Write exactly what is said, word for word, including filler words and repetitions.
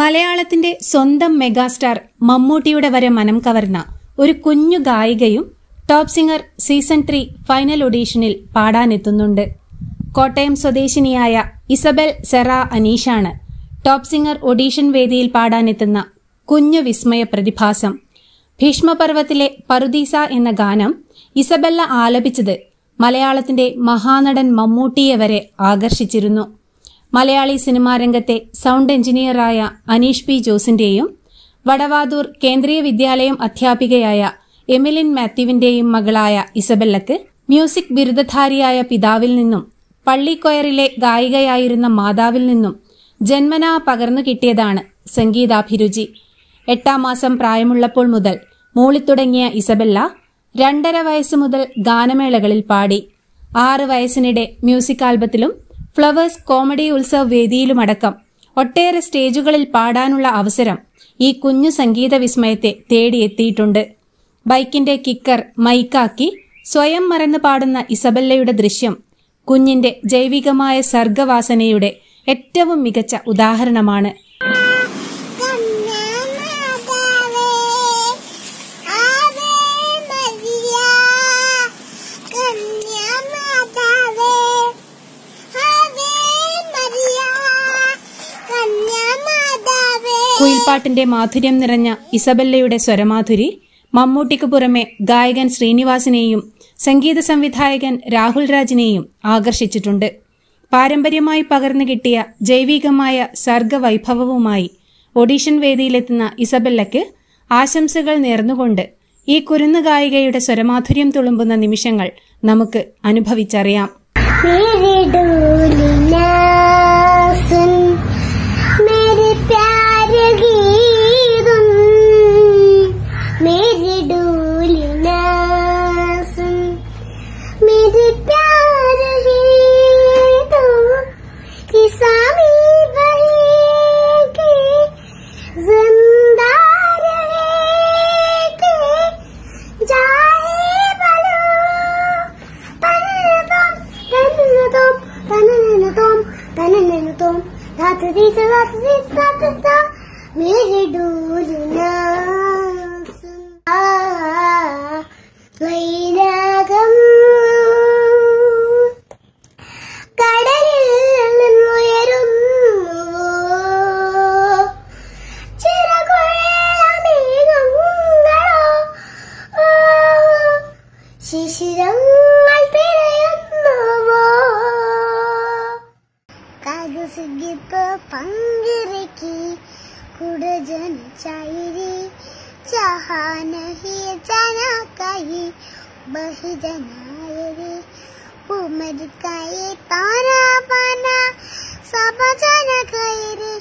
മലയാളത്തിന്റെ സ്വന്തം മെഗാസ്റ്റാർ മമ്മൂട്ടിയുടെ വരെ മനം കവർന്ന ഒരു കുഞ്ഞു ഗായികയും top singer season three final ഓഡീഷനിൽ പാടാനെത്തുന്നുണ്ട്. കോട്ടയം സ്വദേശിനിയായ ഇസബെൽ സെറ അനീഷാണ് ടോപ് സിംഗർ ഓഡീഷൻ വേദിയിൽ പാടാനെത്തുന്ന കുഞ്ഞു വിസ്മയ പ്രതിഭാസം. ഭീഷ്മപർവത്തിലെ പറുദീസ എന്ന ഗാനം ഇസബെല്ല ആലപിച്ചത് മലയാളത്തിന്റെ മഹാനടൻ മമ്മൂട്ടിയെ വരെ ആകർഷിച്ചിരുന്നു. മലയാളി സിനിമാ രംഗത്തെ സൗണ്ട് എഞ്ചിനീയറായ അനീഷ് പി ജോസിന്റെയും വടവാദൂർ കേന്ദ്രീയ വിദ്യാലയം അധ്യാപികയായ എമിലിൻ മാത്യുവിന്റെയും മകളായ ഇസബെല്ലക്ക് മ്യൂസിക് ബിരുദധാരിയായ പിതാവിൽ നിന്നും പള്ളിക്കൊയറിലെ ഗായികയായിരുന്ന മാതാവിൽ നിന്നും ജന്മനാ പകർന്നു കിട്ടിയതാണ് സംഗീതാഭിരുചി. എട്ടാം മാസം പ്രായമുള്ളപ്പോൾ മുതൽ മൂളിത്തുടങ്ങിയ ഇസബെല്ല രണ്ടര വയസ്സ് മുതൽ ഗാനമേളകളിൽ പാടി. ആറ് വയസ്സിനിടെ മ്യൂസിക് ആൽബത്തിലും ഫ്ലവേഴ്സ് കോമഡി ഉത്സവ വേദിയിലുമടക്കം ഒട്ടേറെ സ്റ്റേജുകളിൽ പാടാനുള്ള അവസരം ഈ കുഞ്ഞു സംഗീത വിസ്മയത്തെ തേടിയെത്തിയിട്ടുണ്ട്. ബൈക്കിന്റെ കിക്കർ മൈക്കാക്കി സ്വയം മറന്നു പാടുന്ന ഇസബെല്ലയുടെ ദൃശ്യം കുഞ്ഞിന്റെ ജൈവികമായ സർഗവാസനയുടെ ഏറ്റവും മികച്ച ഉദാഹരണമാണ്. കുയിൽപ്പാട്ടിന്റെ മാധുര്യം നിറഞ്ഞ ഇസബെല്ലയുടെ സ്വരമാധുരി മമ്മൂട്ടിക്ക് പുറമെ ഗായകൻ ശ്രീനിവാസനെയും സംഗീത സംവിധായകൻ രാഹുൽ രാജിനെയും ആകർഷിച്ചിട്ടുണ്ട്. പാരമ്പര്യമായി പകർന്നു കിട്ടിയ ജൈവികമായ സർഗവൈഭവവുമായി ഓഡീഷൻ വേദിയിലെത്തുന്ന ഇസബെല്ലയ്ക്ക് ആശംസകൾ നേർന്നുകൊണ്ട് ഈ കുരുന്നു ഗായികയുടെ സ്വരമാധുര്യം തുളുമ്പുന്ന നിമിഷങ്ങൾ നമുക്ക് അനുഭവിച്ചറിയാം. तारा बना सब जन गई रे